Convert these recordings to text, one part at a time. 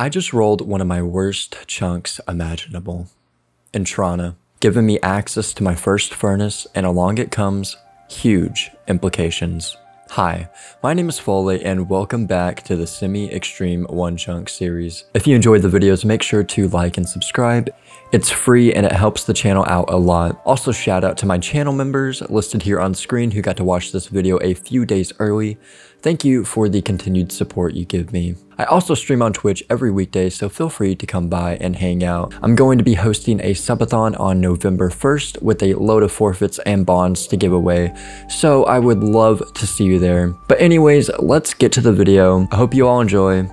I just rolled one of my worst chunks imaginable, Entrana, giving me access to my first furnace, and along it comes huge implications. Hi, my name is Foley and welcome back to the Semi-Extreme One Chunk series. If you enjoyed the videos, make sure to like and subscribe. It's free and it helps the channel out a lot. Also, shout out to my channel members listed here on screen who got to watch this video a few days early. Thank you for the continued support you give me. I also stream on Twitch every weekday, so feel free to come by and hang out. I'm going to be hosting a subathon on November 1st with a load of forfeits and bonds to give away, so I would love to see you there. But anyways, let's get to the video. I hope you all enjoy,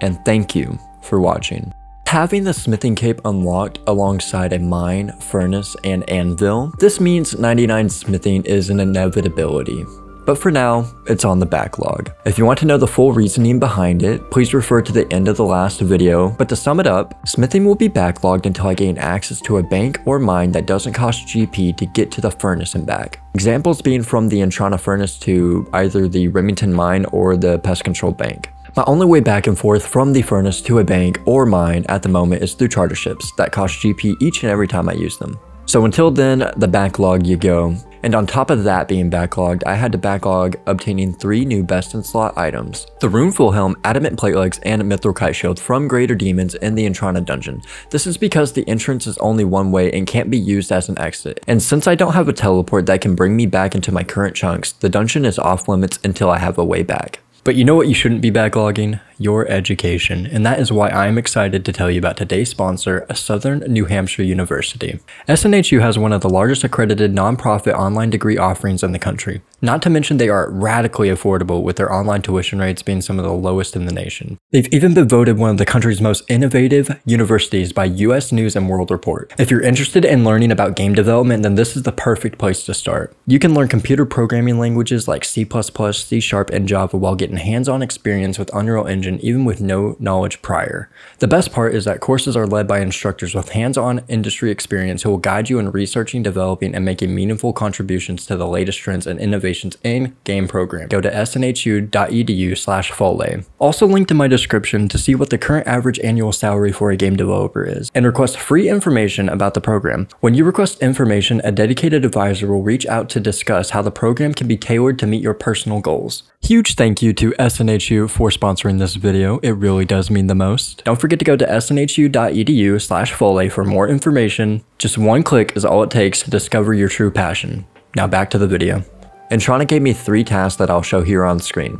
and thank you for watching. Having the smithing cape unlocked alongside a mine, furnace, and anvil, this means 99 smithing is an inevitability. But for now, it's on the backlog. If you want to know the full reasoning behind it, please refer to the end of the last video. But to sum it up, smithing will be backlogged until I gain access to a bank or mine that doesn't cost GP to get to the furnace and back. Examples being from the Entrana furnace to either the Remington mine or the Pest Control bank. My only way back and forth from the furnace to a bank or mine at the moment is through charter ships that cost GP each and every time I use them. So until then, the backlog you go. And on top of that being backlogged, I had to backlog obtaining 3 new best-in-slot items. The Runeful Helm, Adamant Platelegs, and Mithril Kite Shield from Greater Demons in the Entrana dungeon. This is because the entrance is only one way and can't be used as an exit. And since I don't have a teleport that can bring me back into my current chunks, the dungeon is off-limits until I have a way back. But you know what you shouldn't be backlogging? Your education. And that is why I'm excited to tell you about today's sponsor, Southern New Hampshire University. SNHU has one of the largest accredited nonprofit online degree offerings in the country. Not to mention they are radically affordable, with their online tuition rates being some of the lowest in the nation. They've even been voted one of the country's most innovative universities by US News and World Report. If you're interested in learning about game development, then this is the perfect place to start. You can learn computer programming languages like C++, C Sharp, and Java while getting hands-on experience with Unreal Engine, even with no knowledge prior. The best part is that courses are led by instructors with hands-on industry experience who will guide you in researching, developing, and making meaningful contributions to the latest trends and innovations in game programming. Go to snhu.edu/Foley. Also linked in my description to see what the current average annual salary for a game developer is, and request free information about the program. When you request information, a dedicated advisor will reach out to discuss how the program can be tailored to meet your personal goals. Huge thank you to SNHU for sponsoring this video. It really does mean the most. Don't forget to go to snhu.edu/Foley for more information. Just one click is all it takes to discover your true passion. Now back to the video. Entrana gave me 3 tasks that I'll show here on screen,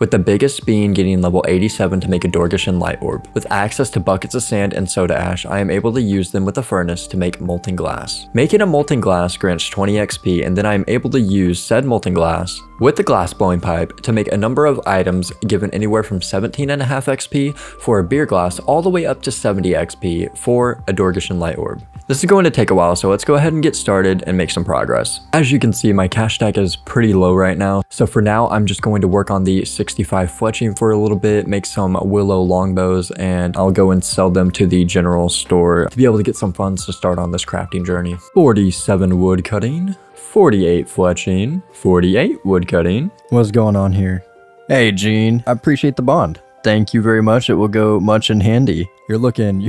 with the biggest being getting level 87 to make a Dorgeshen Light Orb. With access to buckets of sand and soda ash, I am able to use them with a furnace to make Molten Glass. Making a Molten Glass grants 20 XP, and then I am able to use said Molten Glass with the Glass Blowing Pipe to make a number of items, given anywhere from 17.5 XP for a Beer Glass all the way up to 70 XP for a Dorgeshen Light Orb. This is going to take a while, so let's go ahead and get started and make some progress. As you can see, my cash stack is pretty low right now, so for now I'm just going to work on the 65 fletching for a little bit, make some willow longbows, and I'll go and sell them to the general store to be able to get some funds to start on this crafting journey. 47 wood cutting, 48 fletching, 48 wood cutting. What's going on here? Hey Gene, I appreciate the bond. Thank you very much. It will go much in handy. You're looking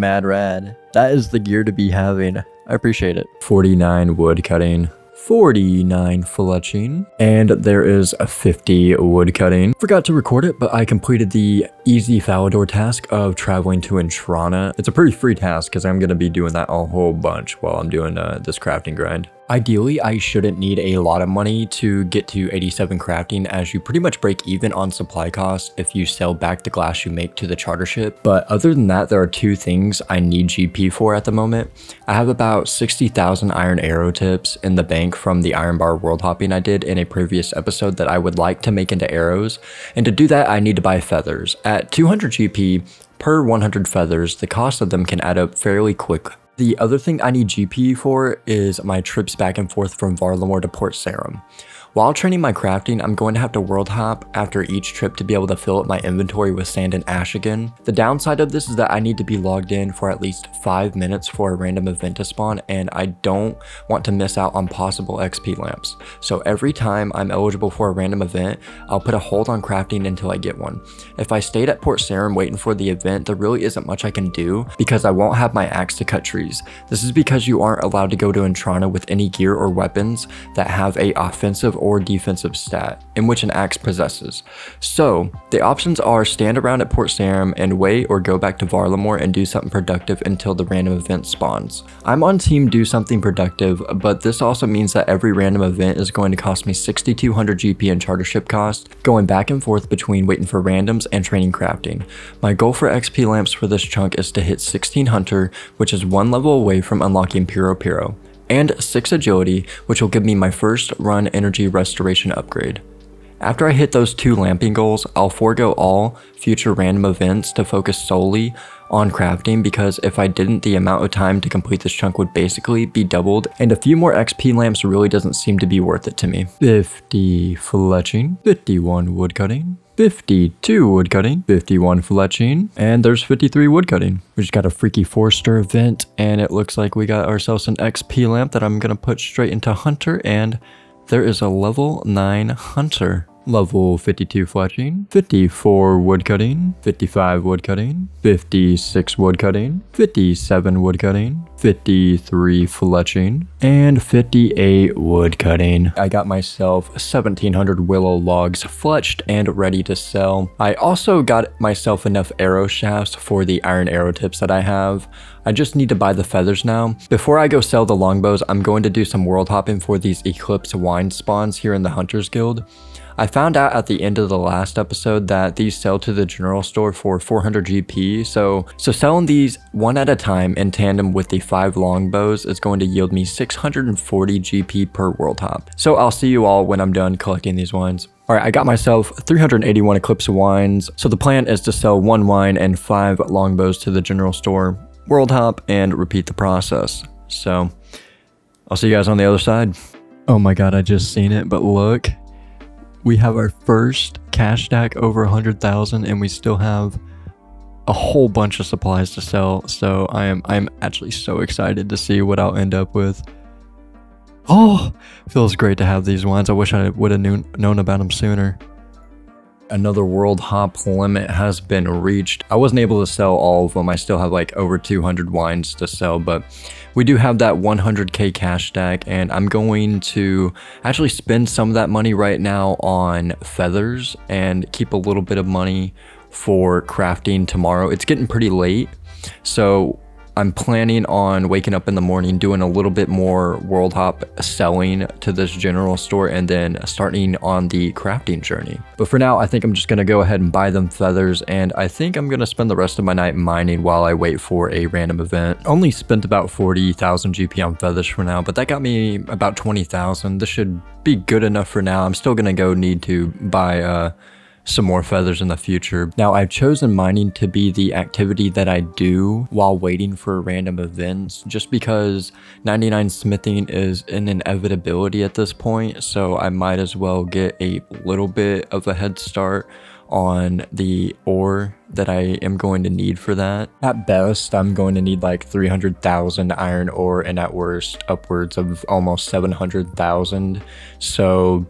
mad rad. That is the gear to be having. I appreciate it. 49 wood cutting. 49 fletching, and there is a 50 wood cutting. Forgot to record it, but I completed the easy Falador task of traveling to Entrana. It's a pretty free task because I'm going to be doing that a whole bunch while I'm doing this crafting grind. Ideally, I shouldn't need a lot of money to get to 87 crafting, as you pretty much break even on supply costs if you sell back the glass you make to the charter ship. But other than that, there are 2 things I need GP for at the moment. I have about 60,000 iron arrow tips in the bank from the iron bar world hopping I did in a previous episode that I would like to make into arrows. And to do that, I need to buy feathers. At 200 GP per 100 feathers, the cost of them can add up fairly quickly. The other thing I need GP for is my trips back and forth from Varlamore to Port Sarim. While training my crafting, I'm going to have to world hop after each trip to be able to fill up my inventory with sand and ash again. The downside of this is that I need to be logged in for at least 5 minutes for a random event to spawn, and I don't want to miss out on possible XP lamps. So every time I'm eligible for a random event, I'll put a hold on crafting until I get one. If I stayed at Port Sarim waiting for the event, there really isn't much I can do because I won't have my axe to cut trees. This is because you aren't allowed to go to Entrana with any gear or weapons that have a offensive or defensive stat in which an axe possesses. So the options are stand around at Port Sarim and wait, or go back to Varlamore and do something productive until the random event spawns. I'm on team do something productive, but this also means that every random event is going to cost me 6,200 GP in chartership cost, going back and forth between waiting for randoms and training crafting. My goal for XP lamps for this chunk is to hit 16 Hunter, which is one level away from unlocking Puro-Puro, and 6 Agility, which will give me my first run energy restoration upgrade. After I hit those two lamping goals, I'll forego all future random events to focus solely on crafting, because if I didn't, the amount of time to complete this chunk would basically be doubled, and a few more XP lamps really doesn't seem to be worth it to me. 50 fletching, 51 woodcutting, 52 woodcutting, 51 fletching, and there's 53 woodcutting. We just got a freaky Forester event, and it looks like we got ourselves an XP lamp that I'm gonna put straight into Hunter, and there is a level 9 Hunter. Level 52 fletching, 54 woodcutting, 55 woodcutting, 56 woodcutting, 57 woodcutting, 53 fletching, and 58 woodcutting. I got myself 1,700 willow logs fletched and ready to sell. I also got myself enough arrow shafts for the iron arrow tips that I have. I just need to buy the feathers now. Before I go sell the longbows, I'm going to do some world hopping for these Eclipse Wine spawns here in the Hunter's Guild. I found out at the end of the last episode that these sell to the general store for 400 GP, so selling these one at a time in tandem with the 5 longbows is going to yield me 640 GP per world hop. So I'll see you all when I'm done collecting these wines. Alright, I got myself 381 Eclipse wines, so the plan is to sell 1 wine and 5 longbows to the general store, world hop, and repeat the process. So I'll see you guys on the other side. Oh my god, I just seen it, but look. We have our first cash stack over 100,000, and we still have a whole bunch of supplies to sell. So I'm actually so excited to see what I'll end up with. Oh, feels great to have these wines. I wish I would have known about them sooner. Another world hop limit has been reached. I wasn't able to sell all of them. I still have like over 200 wines to sell, but we do have that 100k cash stack, and I'm going to actually spend some of that money right now on feathers and keep a little bit of money for crafting tomorrow. It's getting pretty late, so I'm planning on waking up in the morning, doing a little bit more world hop selling to this general store, and then starting on the crafting journey. But for now, I think I'm just gonna go ahead and buy them feathers, and I think I'm gonna spend the rest of my night mining while I wait for a random event. Only spent about 40,000 GP on feathers for now, but that got me about 20,000. This should be good enough for now. I'm still gonna go need to buy some more feathers in the future. Now, I've chosen mining to be the activity that I do while waiting for random events, just because 99 smithing is an inevitability at this point, so I might as well get a little bit of a head start on the ore that I am going to need for that. At best, I'm going to need like 300,000 iron ore, and at worst, upwards of almost 700,000. So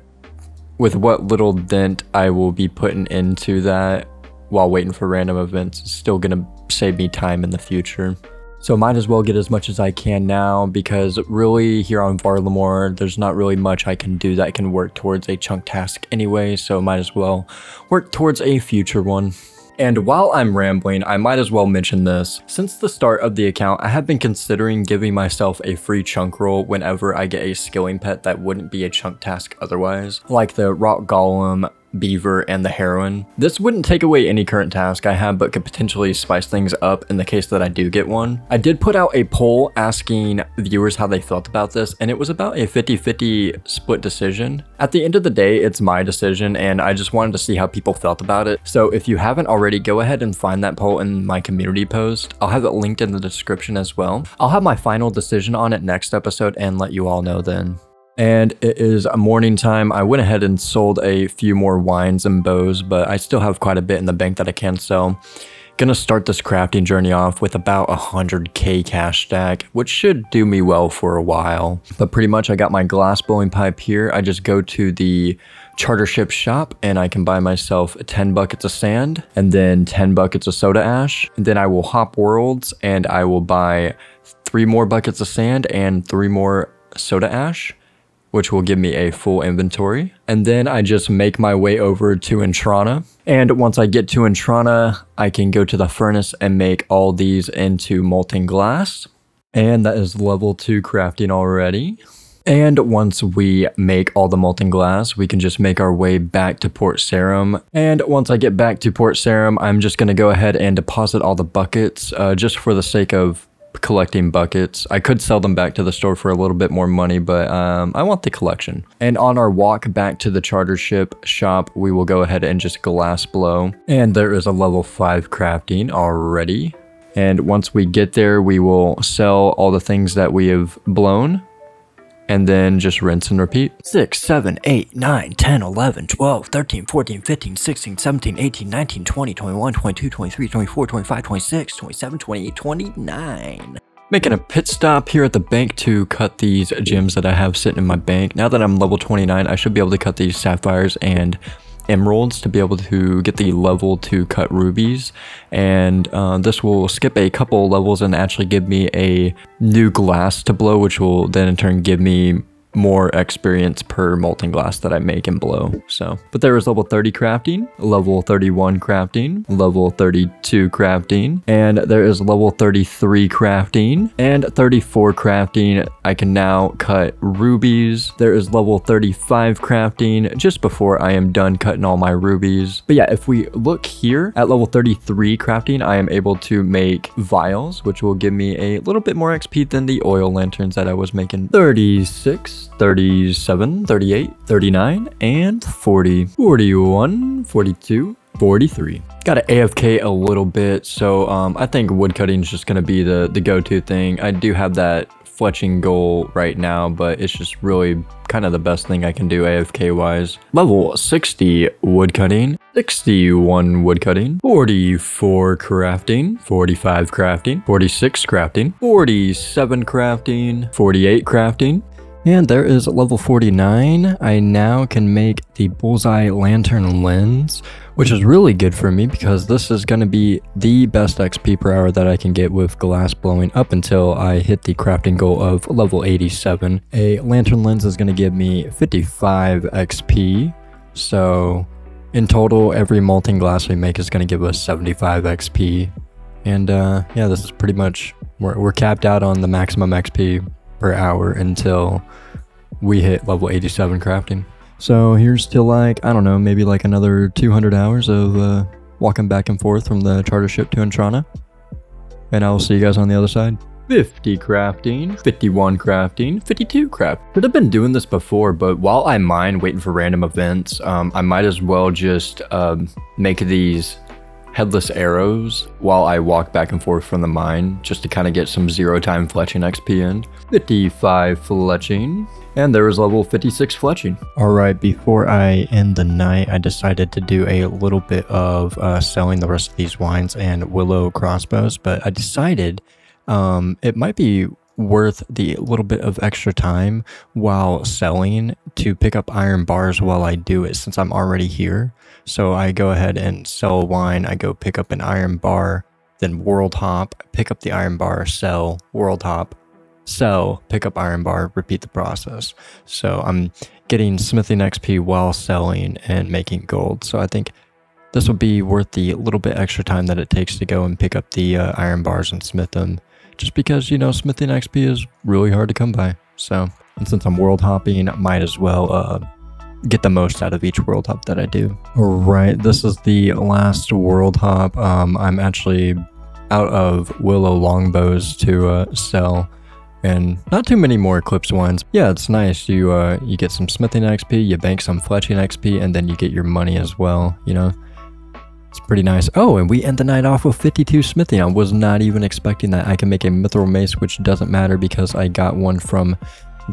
with what little dent I will be putting into that while waiting for random events is still gonna save me time in the future. So might as well get as much as I can now, because really here on Varlamore, there's not really much I can do that can work towards a chunk task anyway, so might as well work towards a future one. And while I'm rambling, I might as well mention this. Since the start of the account, I have been considering giving myself a free chunk roll whenever I get a skilling pet that wouldn't be a chunk task otherwise, like the Rock Golem, Beaver, and the Heroine. This wouldn't take away any current task I have, but could potentially spice things up in the case that I do get one. I did put out a poll asking viewers how they felt about this, and it was about a 50-50 split decision. At the end of the day, it's my decision, and I just wanted to see how people felt about it. So if you haven't already, go ahead and find that poll in my community post. I'll have it linked in the description as well. I'll have my final decision on it next episode and let you all know then. and it is morning time. I went ahead and sold a few more wines and bows, but I still have quite a bit in the bank that I can sell. Gonna start this crafting journey off with about 100k cash stack, which should do me well for a while. But pretty much I got my glass blowing pipe here. I just go to the charter ship shop and I can buy myself 10 buckets of sand and then 10 buckets of soda ash. And then I will hop worlds and I will buy 3 more buckets of sand and 3 more soda ash, which will give me a full inventory. And then I just make my way over to Entrana. And once I get to Entrana, I can go to the furnace and make all these into molten glass. And that is level 2 crafting already. And once we make all the molten glass, we can just make our way back to Port Sarim. And once I get back to Port Sarim, I'm just gonna go ahead and deposit all the buckets just for the sake of collecting buckets. I could sell them back to the store for a little bit more money, but I want the collection. And on our walk back to the charter ship shop, we will go ahead and just glass blow. And there is a level 5 crafting already. And once we get there, we will sell all the things that we have blown and then just rinse and repeat. 6, 7, 8, 9, 10, 11, 12, 13, 14, 15, 16, 17, 18, 19, 20, 21, 22, 23, 24, 25, 26, 27, 28, 29. Making a pit stop here at the bank to cut these gems that I have sitting in my bank. Now that I'm level 29, I should be able to cut these sapphires and emeralds to be able to get the level to cut rubies, and this will skip a couple levels and actually give me a new glass to blow, which will then in turn give me more experience per molten glass that I make and blow. So, but there is level 30 crafting, level 31 crafting, level 32 crafting, and there is level 33 crafting and 34 crafting. I can now cut rubies. There is level 35 crafting just before I am done cutting all my rubies. But yeah, if we look here at level 33 crafting, I am able to make vials, which will give me a little bit more XP than the oil lanterns that I was making. 36, 37, 38, 39, and 40, 41, 42, 43. Got to AFK a little bit, so I think woodcutting is just going to be the go-to thing. I do have that fletching goal right now, but it's just really kind of the best thing I can do AFK wise. Level 60 woodcutting, 61 woodcutting, 44 crafting, 45 crafting, 46 crafting, 47 crafting, 48 crafting. And there is level 49. I now can make the bullseye lantern lens, which is really good for me because this is going to be the best XP per hour that I can get with glass blowing up until I hit the crafting goal of level 87. A lantern lens is going to give me 55 XP. So in total, every molten glass we make is going to give us 75 XP. And yeah, this is pretty much, we're capped out on the maximum XP per hour until we hit level 87 crafting. So here's till, like, I don't know, maybe like another 200 hours of walking back and forth from the charter ship to Entrana, and I'll see you guys on the other side. 50 crafting, 51 crafting, 52 craft. Should have been doing this before, but while I mine waiting for random events, I might as well just make these headless arrows while I walk back and forth from the mine, just to kind of get some zero time fletching XP in. 55 fletching, and there was level 56 fletching. All right, before I end the night, I decided to do a little bit of selling the rest of these wines and willow crossbows, but I decided it might be worth the little bit of extra time while selling to pick up iron bars while I do it, since I'm already here. So I go ahead and sell wine, I go pick up an iron bar, then world hop, pick up the iron bar, sell, world hop, sell, pick up iron bar, repeat the process. So I'm getting smithing XP while selling and making gold, so I think this will be worth the little bit extra time that it takes to go and pick up the iron bars and smith them, just because, you know, smithing XP is really hard to come by. So, and since I'm world hopping, I might as well get the most out of each world hop that I do. All right, this is the last world hop. I'm actually out of willow longbows to sell, and not too many more Eclipse ones. Yeah, it's nice. You you get some smithing XP, you bank some fletching XP, and then you get your money as well, you know. It's pretty nice. Oh, and we end the night off with 52 smithing. I was not even expecting that. I can make a mithril mace, which doesn't matter because I got one from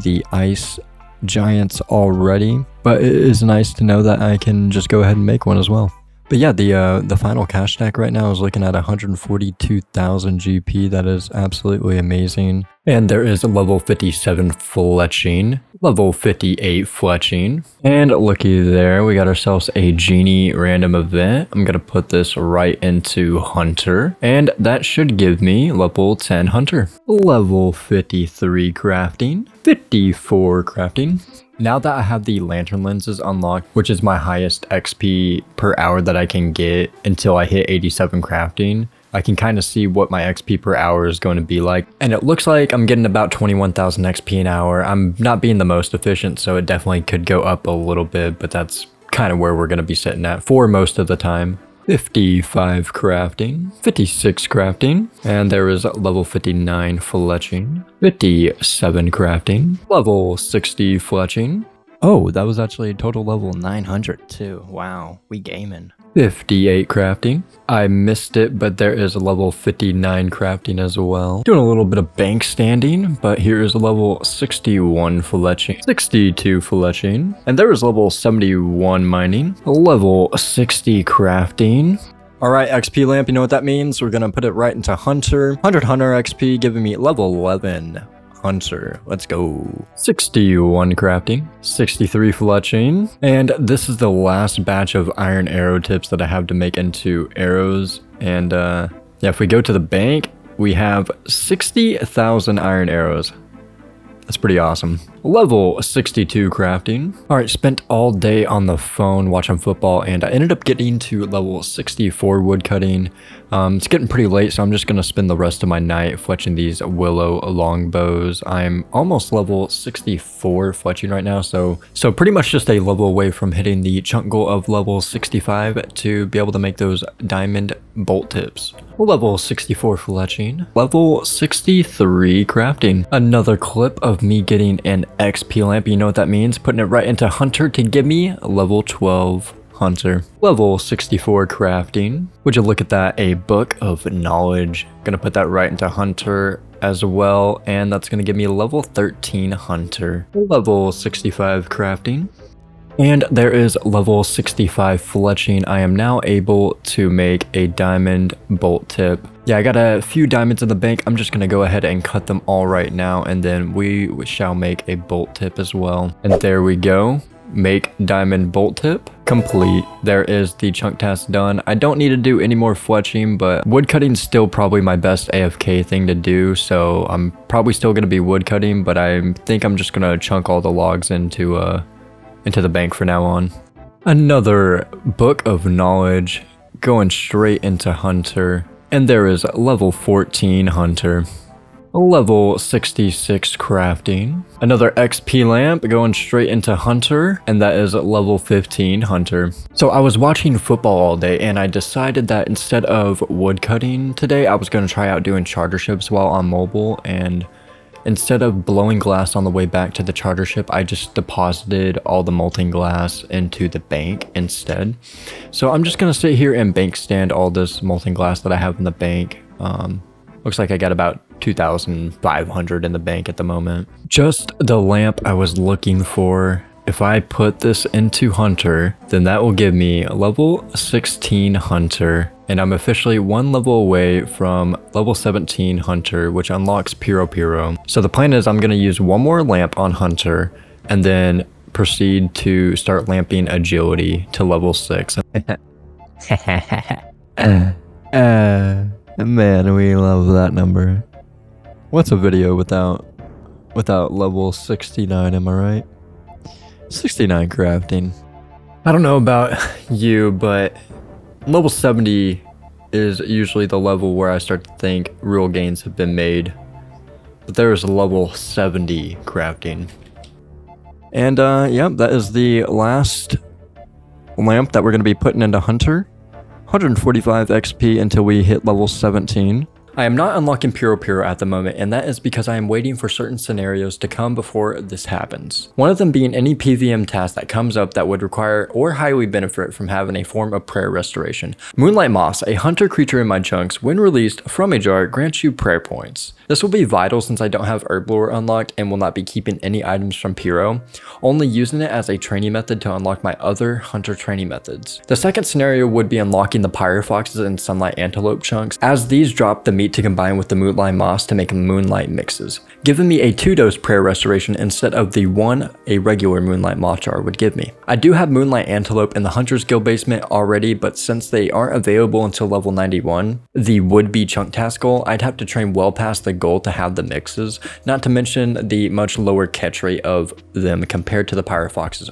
the ice giants already, but it is nice to know that I can just go ahead and make one as well. But yeah, the final cash stack right now is looking at 142,000 GP. That is absolutely amazing. And there is a level 57 fletching, level 58 fletching. And looky there, we got ourselves a genie random event. I'm gonna put this right into Hunter, and that should give me level 10 Hunter, level 53 crafting, 54 crafting. Now that I have the lantern lenses unlocked, which is my highest XP per hour that I can get until I hit 87 crafting, I can kind of see what my XP per hour is going to be like. And it looks like I'm getting about 21,000 XP an hour. I'm not being the most efficient, so it definitely could go up a little bit, but that's kind of where we're going to be sitting at for most of the time. 55 crafting, 56 crafting, and there is level 59 fletching, 57 crafting, level 60 fletching. Oh, that was actually total level 900 too. Wow, we gaming. 58 crafting. I missed it, but there is a level 59 crafting as well. Doing a little bit of bank standing, but here is a level 61 fletching, 62 fletching, and there is level 71 mining, level 60 crafting. All right, XP lamp, you know what that means. We're gonna put it right into Hunter. 100 Hunter XP, giving me level 11. Hunter, let's go. 61 crafting, 63 fletching, and this is the last batch of iron arrow tips that I have to make into arrows. And yeah, if we go to the bank, we have 60,000 iron arrows. That's pretty awesome. Level 62 crafting. All right, spent all day on the phone watching football, and I ended up getting to level 64 woodcutting. It's getting pretty late, so I'm just gonna spend the rest of my night fletching these willow longbows. I'm almost level 64 fletching right now, so pretty much just a level away from hitting the chunk goal of level 65 to be able to make those diamond bolt tips. Level 64 fletching, level 63 crafting. Another clip of me getting an XP lamp. You know what that means. Putting it right into Hunter to give me level 12 Hunter, level 64 crafting. Would you look at that? A book of knowledge. Gonna put that right into Hunter as well, and that's gonna give me level 13 Hunter, level 65 crafting. And there is level 65 fletching. I am now able to make a diamond bolt tip. Yeah, I got a few diamonds in the bank. I'm just gonna go ahead and cut them all right now, and then we shall make a bolt tip as well. And there we go. Make diamond bolt tip complete. There is the chunk task done. I don't need to do any more fletching, but woodcutting's still probably my best AFK thing to do, so I'm probably still gonna be woodcutting, but I think I'm just gonna chunk all the logs into the bank for now on. Another book of knowledge, going straight into Hunter, and there is level 14 Hunter, level 66 crafting. Another XP lamp going straight into Hunter, and that is level 15 Hunter. So I was watching football all day, and I decided that instead of woodcutting today, I was going to try out doing charter ships while on mobile, and instead of blowing glass on the way back to the charter ship, I just deposited all the molten glass into the bank instead. So I'm just gonna sit here and bank stand all this molten glass that I have in the bank. Looks like I got about 2,500 in the bank at the moment. Just the lamp I was looking for. If I put this into Hunter, then that will give me level 16 Hunter. And I'm officially one level away from level 17 Hunter, which unlocks Puro-Puro. So the plan is I'm going to use one more lamp on Hunter and then proceed to start lamping agility to level 6. Man, we love that number. What's a video without level 69, am I right? 69 crafting. I don't know about you, but level 70 is usually the level where I start to think real gains have been made, but there is a level 70 crafting. And yep, that is the last lamp that we're going to be putting into Hunter. 145 XP until we hit level 17. I am not unlocking Puro-Puro at the moment, and that is because I am waiting for certain scenarios to come before this happens. One of them being any PVM task that comes up that would require or highly benefit from having a form of prayer restoration. Moonlight Moss, a hunter creature in my chunks, when released from a jar, grants you prayer points. This will be vital since I don't have herb lore unlocked and will not be keeping any items from Puro, only using it as a training method to unlock my other hunter training methods. The second scenario would be unlocking the Pyrofoxes and Sunlight Antelope chunks, as these drop the meat to combine with the Moonlight Moss to make Moonlight Mixes, giving me a 2-dose prayer restoration instead of the one a regular Moonlight Moth jar would give me. I do have Moonlight Antelope in the Hunter's Guild basement already, but since they aren't available until level 91, the would-be chunk task goal, I'd have to train well past the goal to have the mixes, not to mention the much lower catch rate of them compared to the Pyrofoxes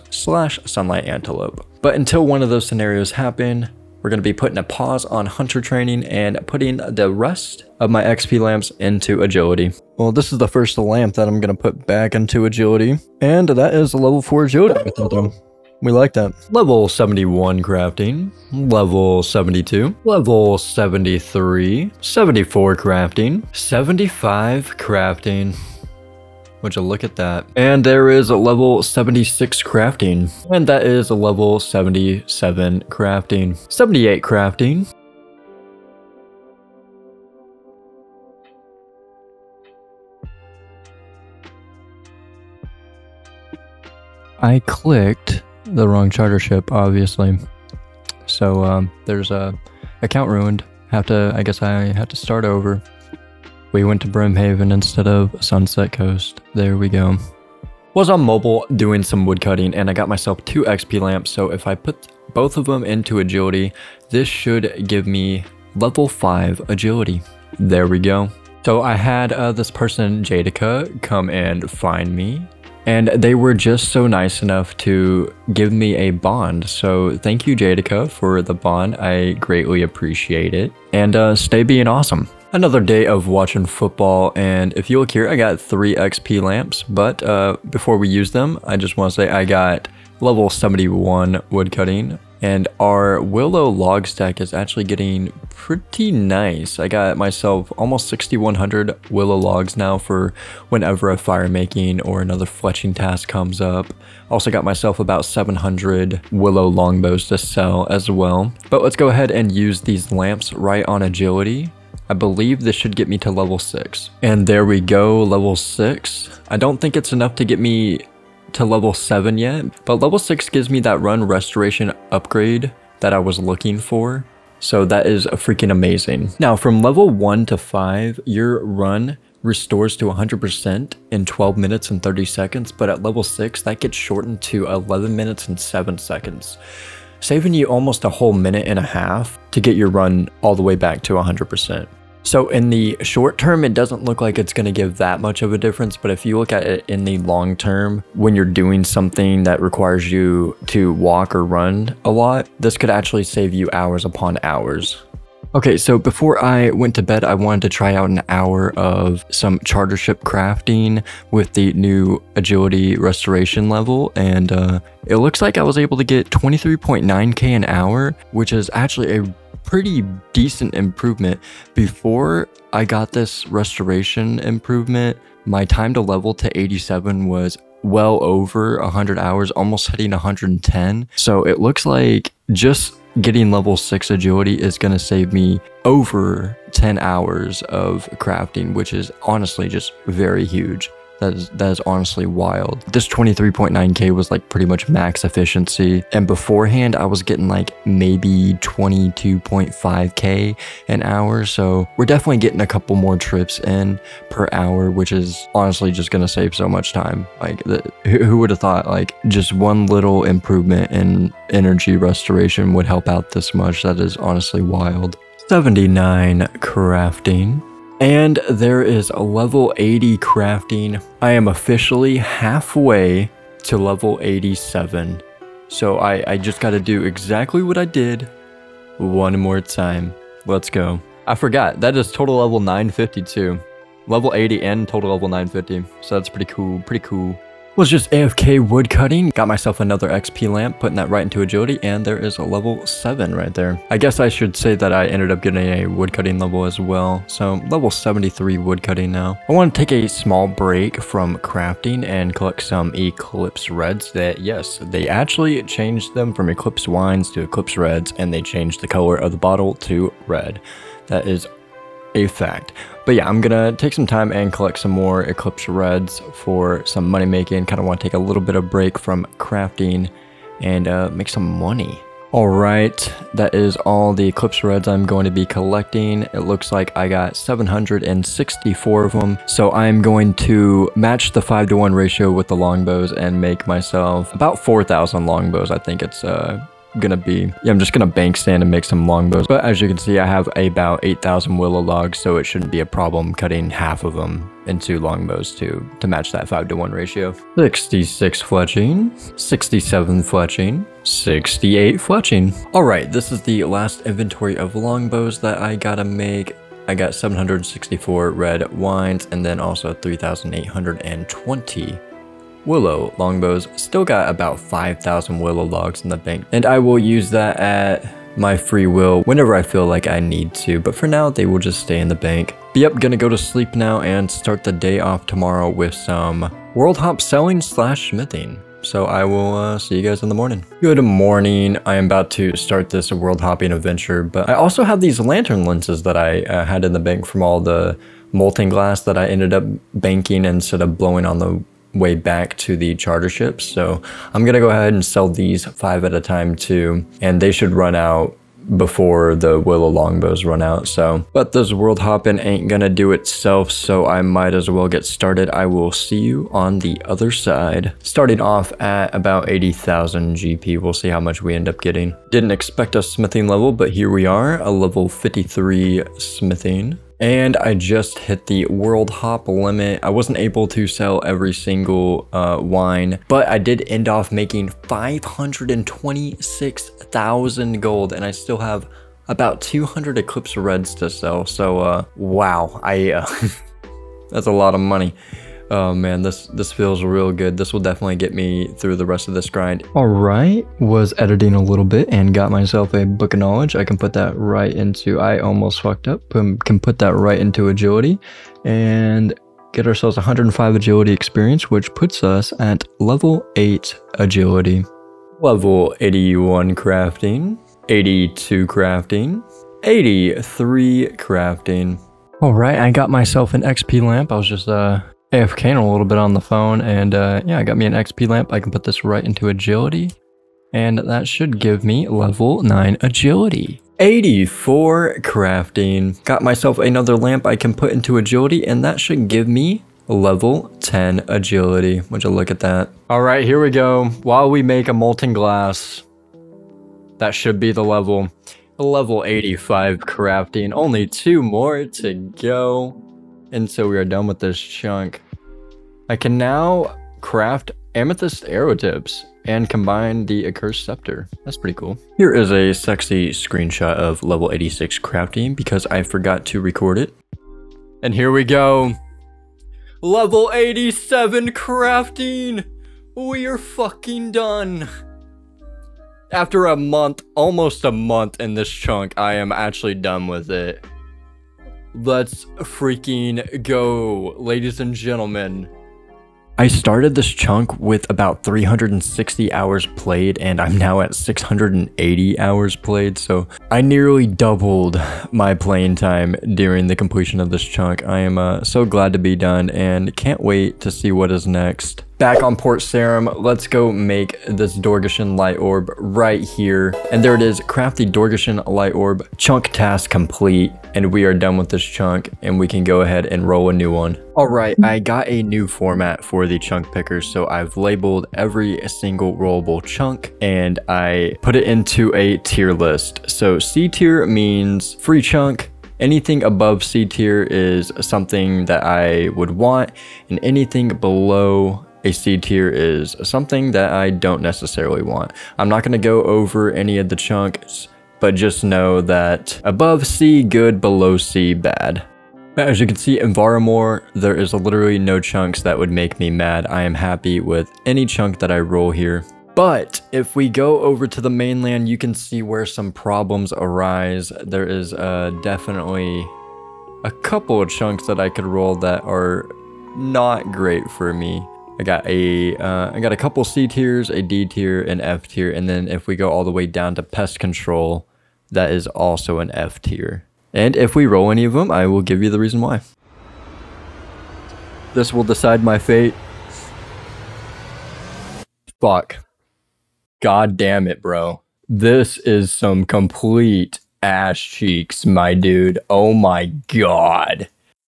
/ Sunlight Antelope. But until one of those scenarios happen, we're going to be putting a pause on hunter training and putting the rest of my XP lamps into agility. Well, this is the first lamp that I'm going to put back into agility, and that is level 4 agility. We like that. Level 71 crafting, level 72, level 73, 74 crafting, 75 crafting. Would you look at that? And there is a level 76 crafting. And that is a level 77 crafting. 78 crafting. I clicked the wrong charter ship, obviously. So there's a account ruined. I guess I have to start over. We went to Brimhaven instead of Sunset Coast. There we go. Was on mobile doing some woodcutting and I got myself 2 XP lamps. So if I put both of them into agility, this should give me level 5 agility. There we go. So I had this person, Jadica, come and find me. And they were just so nice enough to give me a bond. So thank you, Jadica, for the bond. I greatly appreciate it. And stay being awesome. Another day of watching football, and if you look here, I got 3 XP lamps, but before we use them, I just want to say I got level 71 woodcutting, and our willow log stack is actually getting pretty nice. I got myself almost 6,100 willow logs now for whenever a fire making or another fletching task comes up. Also got myself about 700 willow longbows to sell as well. But let's go ahead and use these lamps right on agility. I believe this should get me to level 6. And there we go, level 6. I don't think it's enough to get me to level 7 yet, but level 6 gives me that run restoration upgrade that I was looking for. So that is freaking amazing. Now from level 1 to 5, your run restores to 100% in 12 minutes and 30 seconds, but at level 6, that gets shortened to 11 minutes and 7 seconds. Saving you almost a whole minute and a half to get your run all the way back to 100%. So in the short term, it doesn't look like it's going to give that much of a difference, but if you look at it in the long term, when you're doing something that requires you to walk or run a lot, this could actually save you hours upon hours. Okay, so before I went to bed, I wanted to try out an hour of some charter ship crafting with the new agility restoration level, and it looks like I was able to get 23.9k an hour, which is actually a pretty decent improvement. Before I got this restoration improvement, my time to level to 87 was well over 100 hours, almost hitting 110. So it looks like just getting level 6 agility is going to save me over 10 hours of crafting, which is honestly just very huge. That is honestly wild. This 23.9k was like pretty much max efficiency, and beforehand I was getting like maybe 22.5k an hour, so we're definitely getting a couple more trips in per hour, which is honestly just gonna save so much time. Like who would have thought like just one little improvement in energy restoration would help out this much? That is honestly wild. 79 crafting. And there is a level 80 crafting. I am officially halfway to level 87. So I just got to do exactly what I did one more time. Let's go. I forgot. That is total level 952. Level 80 and total level 950. So that's pretty cool. Pretty cool. was just AFK woodcutting. Got myself another XP lamp, putting that right into agility, and there is a level 7 right there. I guess I should say that I ended up getting a woodcutting level as well. So level 73 woodcutting now. I want to take a small break from crafting and collect some Eclipse Reds that, yes, they actually changed them from Eclipse Wines to Eclipse Reds, and they changed the color of the bottle to red. That is a fact. But yeah, I'm gonna take some time and collect some more Eclipse Reds for some money making. Kind of want to take a little bit of break from crafting and make some money. All right, that is all the Eclipse Reds I'm going to be collecting. It looks like I got 764 of them. So I'm going to match the 5-to-1 ratio with the longbows and make myself about 4,000 longbows. I think it's gonna be, yeah, I'm just gonna bank stand and make some longbows. But as you can see, I have about 8,000 willow logs, so it shouldn't be a problem cutting half of them into longbows to match that 5-to-1 ratio. 66 fletching, 67 fletching, 68 fletching. All right, this is the last inventory of longbows that I gotta make. I got 764 red wines and then also 3,820 willow longbows. Still got about 5,000 willow logs in the bank, and I will use that at my free will whenever I feel like I need to, but for now they will just stay in the bank. But yep, gonna go to sleep now and start the day off tomorrow with some world hop selling / smithing. So I will see you guys in the morning. Good morning. I am about to start this world hopping adventure, but I also have these lantern lenses that I had in the bank from all the molten glass that I ended up banking instead of blowing on the way back to the charter ships. So I'm gonna go ahead and sell these 5 at a time too, and they should run out before the willow longbows run out. So, but this world hopping ain't gonna do itself, so I might as well get started. I will see you on the other side. Starting off at about 80,000 GP. We'll see how much we end up getting. Didn't expect a smithing level, but here we are, a level 53 smithing. And I just hit the world hop limit. I wasn't able to sell every single wine, but I did end off making 526,000 gold, and I still have about 200 Eclipse Reds to sell. So wow, that's a lot of money. Oh man, this feels real good. This will definitely get me through the rest of this grind. All right, was editing a little bit and got myself a book of knowledge. I can put that right into, I almost fucked up, can put that right into agility and get ourselves 105 agility experience, which puts us at level 8 agility. Level 81 crafting, 82 crafting, 83 crafting. All right, I got myself an XP lamp. I was just AFKing a little bit on the phone, and yeah, I got me an XP lamp. I can put this right into agility, and that should give me level 9 agility. 84 crafting. Got myself another lamp I can put into agility, and that should give me level 10 agility. Would you look at that? All right, here we go. While we make a molten glass, that should be the level. Level 85 crafting. Only 2 more to go. And so we are done with this chunk. I can now craft amethyst arrow tips and combine the accursed scepter. That's pretty cool. Here is a sexy screenshot of level 86 crafting because I forgot to record it. And here we go. Level 87 crafting. We are fucking done. After a month, almost a month in this chunk, I am actually done with it. Let's freaking go, ladies and gentlemen. I started this chunk with about 360 hours played, and I'm now at 680 hours played, so I nearly doubled my playing time during the completion of this chunk. I am so glad to be done and can't wait to see what is next. Back on Port Sarim, let's go make this Dorgeshen Light Orb right here. And there it is, craft the Dorgeshen Light Orb, chunk task complete. And we are done with this chunk, and we can go ahead and roll a new one. All right, I got a new format for the chunk pickers. So I've labeled every single rollable chunk, and I put it into a tier list. So C tier means free chunk. Anything above C tier is something that I would want, and anything below a C tier is something that I don't necessarily want. I'm not gonna go over any of the chunks, but just know that above C, good, below C, bad. But as you can see in Varlamore, there is literally no chunks that would make me mad. I am happy with any chunk that I roll here. But if we go over to the mainland, you can see where some problems arise. There is definitely a couple of chunks that I could roll that are not great for me. I got a couple C tiers, a D tier, an F tier, and then if we go all the way down to Pest Control, that is also an F tier. And if we roll any of them, I will give you the reason why. This will decide my fate. Fuck. God damn it, bro. This is some complete ass cheeks, my dude. Oh my god.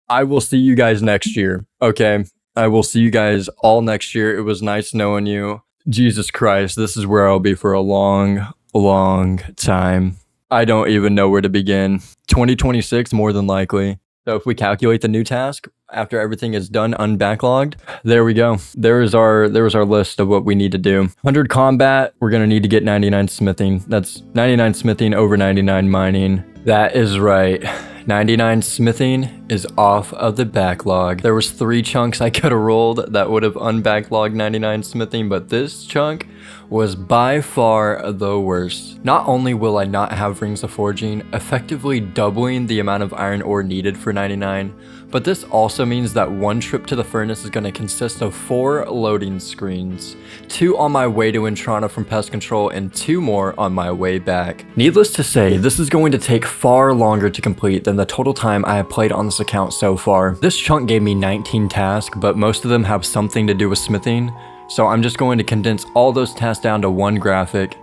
I will see you guys next year, okay? I will see you guys all next year. It was nice knowing you. Jesus Christ, this is where I'll be for a long, long time. I don't even know where to begin. 2026, more than likely. So if we calculate the new task after everything is done, unbacklogged, there we go. There is our list of what we need to do. 100 combat. We're gonna need to get 99 smithing. That's 99 smithing over 99 mining. That is right. 99 smithing is off of the backlog. There was 3 chunks I could have rolled that would have unbacklogged 99 smithing, but this chunk was by far the worst. Not only will I not have Rings of Forging, effectively doubling the amount of iron ore needed for 99, but this also means that one trip to the furnace is going to consist of 4 loading screens, 2 on my way to Entrana from Pest Control, and 2 more on my way back. Needless to say, this is going to take far longer to complete than the total time I have played on this account so far. This chunk gave me 19 tasks, but most of them have something to do with smithing. So I'm just going to condense all those tasks down to one graphic,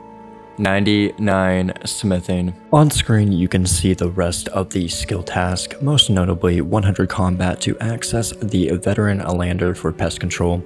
99 smithing. On screen, you can see the rest of the skill task, most notably 100 combat to access the veteran lander for Pest Control,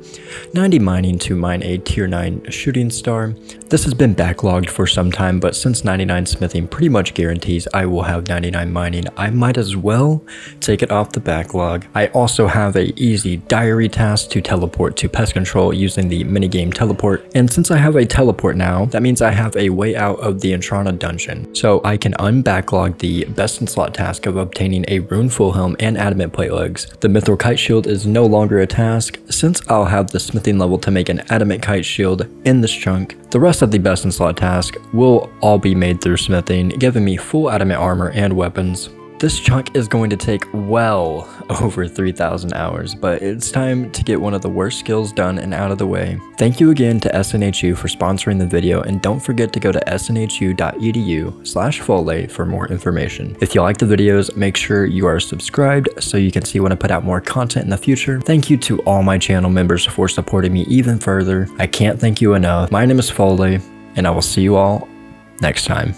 90 mining to mine a tier 9 shooting star. This has been backlogged for some time, but since 99 smithing pretty much guarantees I will have 99 mining, I might as well take it off the backlog. I also have an easy diary task to teleport to Pest Control using the minigame teleport, and since I have a teleport now, that means I have a way out of the Entrana dungeon, so I can unbacklog the best in slot task of obtaining a Runeful Helm and Adamant Platelegs. The Mithril Kite Shield is no longer a task, since I'll have the smithing level to make an Adamant Kite Shield in this chunk. The rest of the best in slot task will all be made through smithing, giving me full adamant armor and weapons. This chunk is going to take well over 3,000 hours, but it's time to get one of the worst skills done and out of the way. Thank you again to SNHU for sponsoring the video, and don't forget to go to snhu.edu/Foley for more information. If you like the videos, make sure you are subscribed so you can see when I put out more content in the future. Thank you to all my channel members for supporting me even further. I can't thank you enough. My name is Foley, and I will see you all next time.